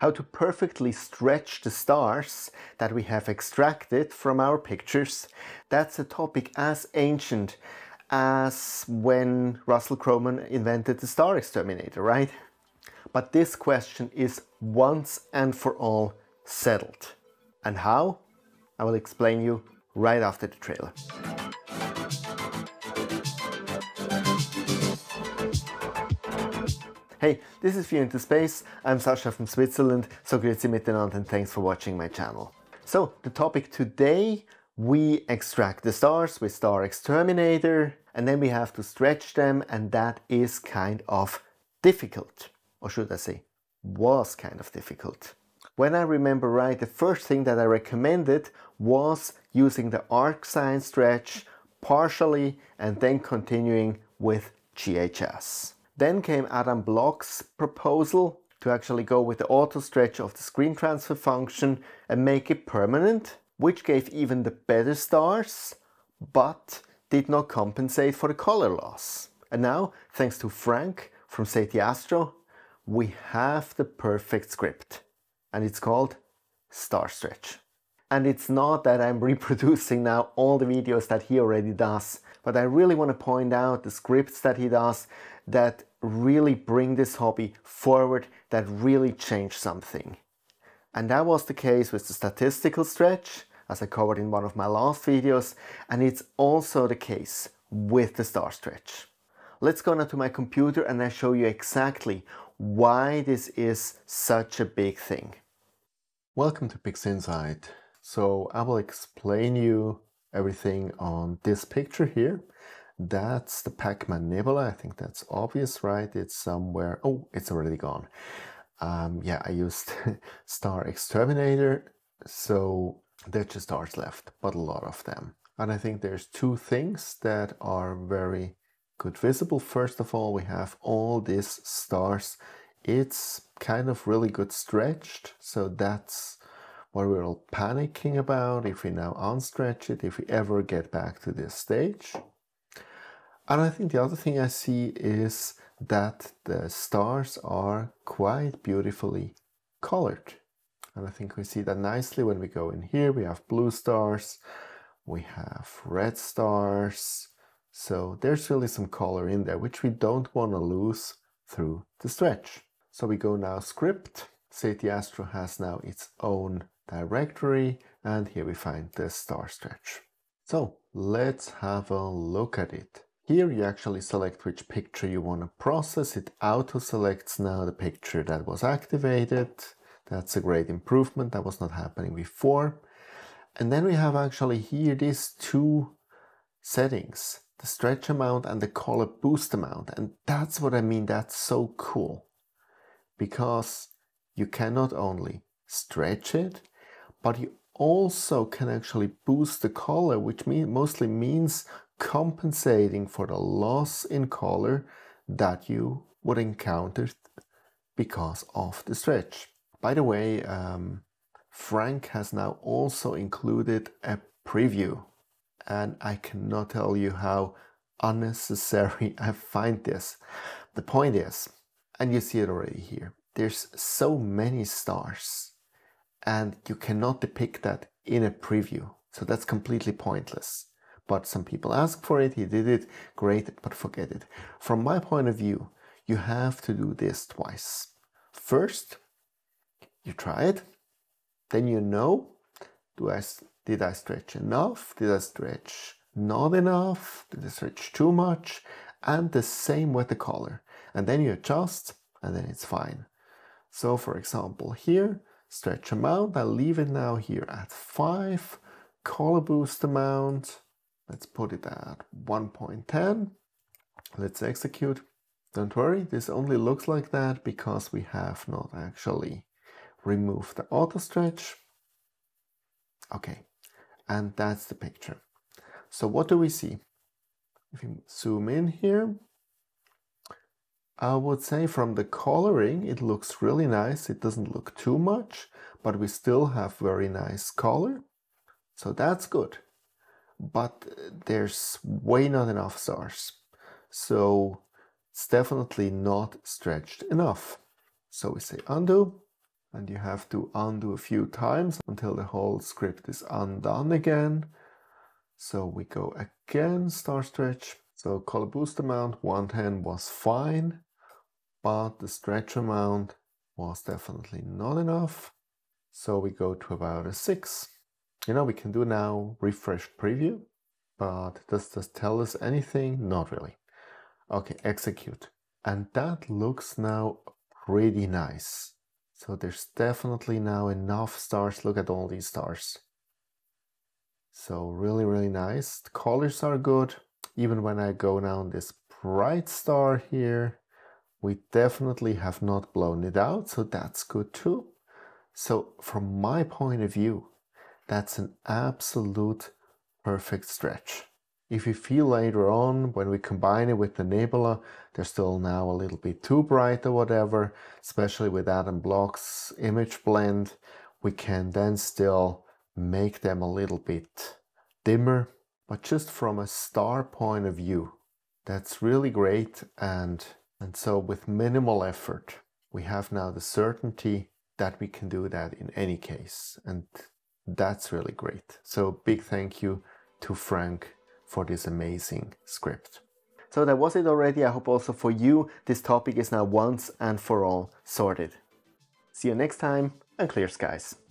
how to perfectly stretch the stars that we have extracted from our pictures. That's a topic as ancient as when Russell Crowman invented the Star Exterminator, right? But this question is once and for all settled. And how? I will explain you right after the trailer. Hey, this is View into Space, I'm Sascha from Switzerland, so grüezi miteinander and thanks for watching my channel. So, the topic today, we extract the stars with Star Exterminator and then we have to stretch them, and that is kind of difficult. Or should I say, was kind of difficult. When I remember right, the first thing that I recommended was using the arcsine stretch partially and then continuing with GHS. Then came Adam Block's proposal to actually go with the auto stretch of the screen transfer function and make it permanent, which gave even the better stars, but did not compensate for the color loss. And now, thanks to Frank from Seti Astro, we have the perfect script. And it's called Star Stretch. And it's not that I'm reproducing now all the videos that he already does, but I really want to point out the scripts that he does that really bring this hobby forward, that really change something. And that was the case with the statistical stretch, as I covered in one of my last videos, and it's also the case with the Star Stretch. Let's go now to my computer and I show you exactly why this is such a big thing. Welcome to PixInsight. So I will explain you everything on this picture here. That's the Pac-Man Nebula. I think that's obvious, right? It's somewhere... oh, it's already gone. Yeah, I used Star Exterminator, so there are just stars left, but a lot of them. And I think there's two things that are very good visible. First of all, we have all these stars. It's kind of really good stretched, so that's what we're all panicking about, if we now unstretch it, if we ever get back to this stage. And I think the other thing I see is that the stars are quite beautifully colored. And I think we see that nicely when we go in here. We have blue stars, we have red stars. So there's really some color in there, which we don't want to lose through the stretch. So we go now script. SatyAstro has now its own directory, and here we find the Star Stretch. So let's have a look at it. Here you actually select which picture you want to process. It auto-selects now the picture that was activated. That's a great improvement. That was not happening before. And then we have actually here these two settings, the stretch amount and the color boost amount. And that's what I mean, that's so cool. Because you can not only stretch it, but you also can actually boost the color, which mostly means compensating for the loss in color that you would encounter because of the stretch. By the way, Frank has now also included a preview, and I cannot tell you how unnecessary I find this. The point is, and you see it already here, there's so many stars and you cannot depict that in a preview, so that's completely pointless. But some people ask for it, he did it, great, but forget it. From my point of view, you have to do this twice. First, you try it, then you know, did I stretch enough? Did I stretch not enough? Did I stretch too much? And the same with the color. And then you adjust, and then it's fine. So for example here, stretch amount, I leave it now here at 5, color boost amount, let's put it at 1.10. Let's execute. Don't worry, this only looks like that because we have not actually removed the auto stretch. Okay, and that's the picture. So what do we see? If you zoom in here, I would say from the coloring, it looks really nice. It doesn't look too much, but we still have very nice color. So that's good. But there's way not enough stars, so it's definitely not stretched enough. So we say undo, and you have to undo a few times until the whole script is undone again. So we go again, Star Stretch. So color boost amount 110 was fine, but the stretch amount was definitely not enough. So we go to about a 6. You know, we can do now refresh preview, but does this tell us anything? Not really. Okay, execute. And that looks now pretty nice. So there's definitely now enough stars. Look at all these stars. So really, really nice. The colors are good. Even when I go down this bright star here, we definitely have not blown it out. So that's good too. So from my point of view, that's an absolute perfect stretch. If you feel later on, when we combine it with the nebula, they're still now a little bit too bright or whatever, especially with Adam Block's image blend, we can then still make them a little bit dimmer. But just from a star point of view, that's really great. And so with minimal effort, we have now the certainty that we can do that in any case. And that's really great. So big thank you to Frank for this amazing script. So that was it already. I hope also for you, this topic is now once and for all sorted. See you next time, and clear skies.